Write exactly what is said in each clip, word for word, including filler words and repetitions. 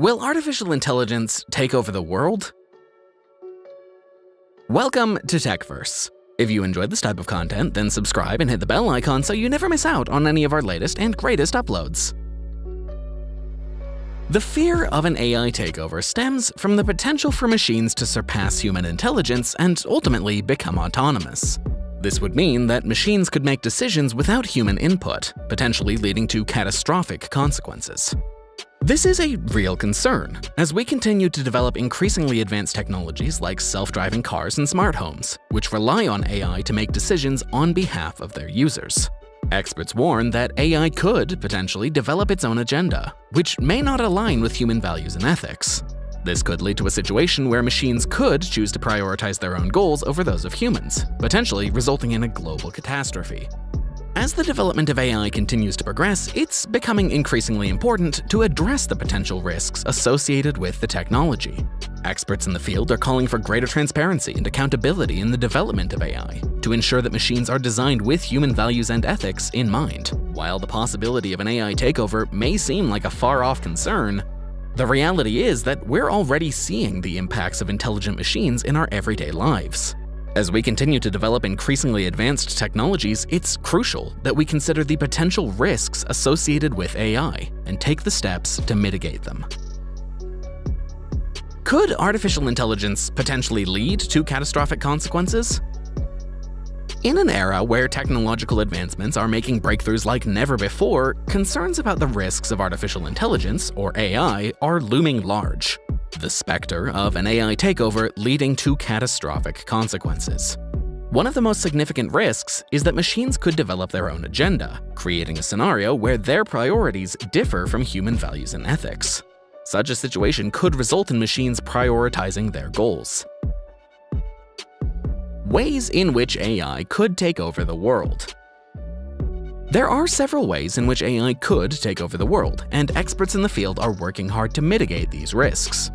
Will artificial intelligence take over the world? Welcome to TechVerse. If you enjoyed this type of content, then subscribe and hit the bell icon so you never miss out on any of our latest and greatest uploads. The fear of an A I takeover stems from the potential for machines to surpass human intelligence and ultimately become autonomous. This would mean that machines could make decisions without human input, potentially leading to catastrophic consequences. This is a real concern, as we continue to develop increasingly advanced technologies like self-driving cars and smart homes, which rely on A I to make decisions on behalf of their users. Experts warn that A I could potentially develop its own agenda, which may not align with human values and ethics. This could lead to a situation where machines could choose to prioritize their own goals over those of humans, potentially resulting in a global catastrophe. As the development of A I continues to progress, it's becoming increasingly important to address the potential risks associated with the technology. Experts in the field are calling for greater transparency and accountability in the development of A I to ensure that machines are designed with human values and ethics in mind. While the possibility of an A I takeover may seem like a far-off concern, the reality is that we're already seeing the impacts of intelligent machines in our everyday lives. As we continue to develop increasingly advanced technologies, it's crucial that we consider the potential risks associated with A I and take the steps to mitigate them. Could artificial intelligence potentially lead to catastrophic consequences? In an era where technological advancements are making breakthroughs like never before, concerns about the risks of artificial intelligence, or A I, are looming large. The specter of an A I takeover leading to catastrophic consequences. One of the most significant risks is that machines could develop their own agenda, creating a scenario where their priorities differ from human values and ethics. Such a situation could result in machines prioritizing their goals. Ways in which A I could take over the world. There are several ways in which A I could take over the world, and experts in the field are working hard to mitigate these risks.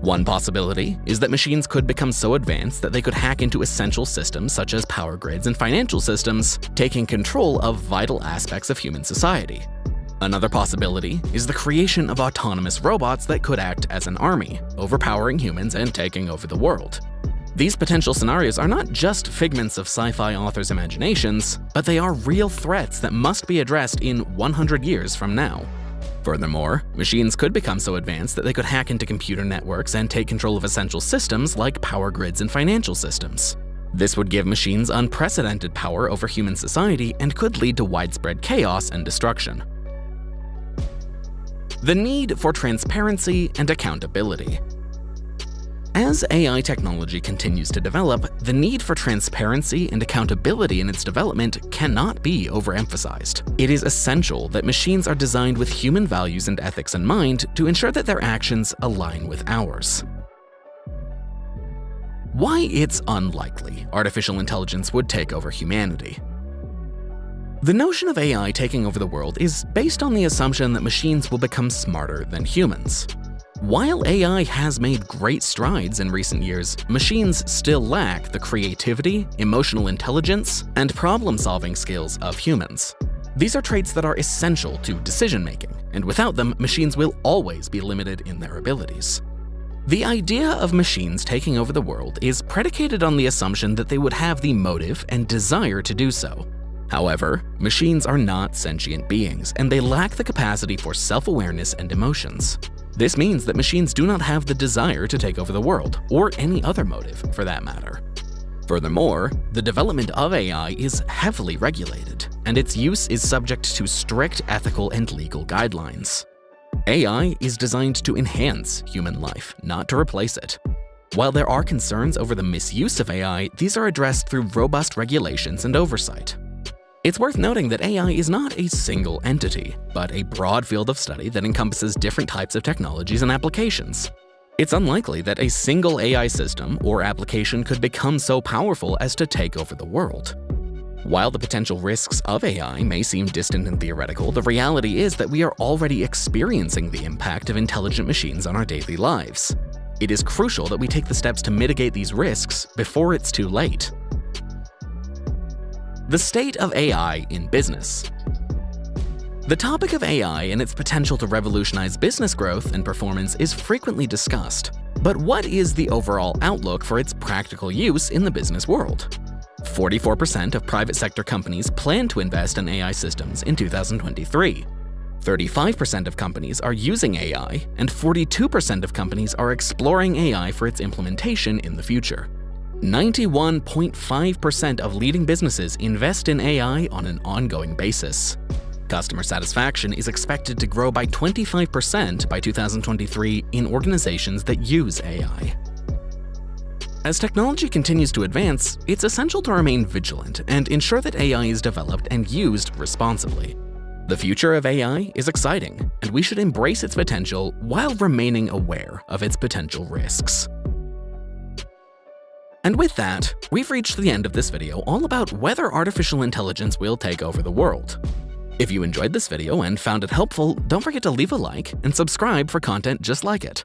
One possibility is that machines could become so advanced that they could hack into essential systems such as power grids and financial systems, taking control of vital aspects of human society. Another possibility is the creation of autonomous robots that could act as an army, overpowering humans and taking over the world. These potential scenarios are not just figments of sci-fi authors' imaginations, but they are real threats that must be addressed in one hundred years from now. Furthermore, machines could become so advanced that they could hack into computer networks and take control of essential systems like power grids and financial systems. This would give machines unprecedented power over human society and could lead to widespread chaos and destruction. The need for transparency and accountability. As A I technology continues to develop, the need for transparency and accountability in its development cannot be overemphasized. It is essential that machines are designed with human values and ethics in mind to ensure that their actions align with ours. Why it's unlikely artificial intelligence would take over humanity. The notion of A I taking over the world is based on the assumption that machines will become smarter than humans. While A I has made great strides in recent years, machines still lack the creativity, emotional intelligence, and problem-solving skills of humans. These are traits that are essential to decision-making, and without them, machines will always be limited in their abilities. The idea of machines taking over the world is predicated on the assumption that they would have the motive and desire to do so. However, machines are not sentient beings, and they lack the capacity for self-awareness and emotions. This means that machines do not have the desire to take over the world, or any other motive for that matter. Furthermore, the development of A I is heavily regulated, and its use is subject to strict ethical and legal guidelines. A I is designed to enhance human life, not to replace it. While there are concerns over the misuse of A I, these are addressed through robust regulations and oversight. It's worth noting that A I is not a single entity, but a broad field of study that encompasses different types of technologies and applications. It's unlikely that a single A I system or application could become so powerful as to take over the world. While the potential risks of A I may seem distant and theoretical, the reality is that we are already experiencing the impact of intelligent machines on our daily lives. It is crucial that we take the steps to mitigate these risks before it's too late. The state of A I in business. The topic of A I and its potential to revolutionize business growth and performance is frequently discussed. But what is the overall outlook for its practical use in the business world? forty-four percent of private sector companies plan to invest in A I systems in two thousand twenty-three. thirty-five percent of companies are using A I, and forty-two percent of companies are exploring A I for its implementation in the future. ninety-one point five percent of leading businesses invest in A I on an ongoing basis. Customer satisfaction is expected to grow by twenty-five percent by two thousand twenty-three in organizations that use A I. As technology continues to advance, it's essential to remain vigilant and ensure that A I is developed and used responsibly. The future of A I is exciting, and we should embrace its potential while remaining aware of its potential risks. And with that, we've reached the end of this video all about whether artificial intelligence will take over the world. If you enjoyed this video and found it helpful, don't forget to leave a like and subscribe for content just like it.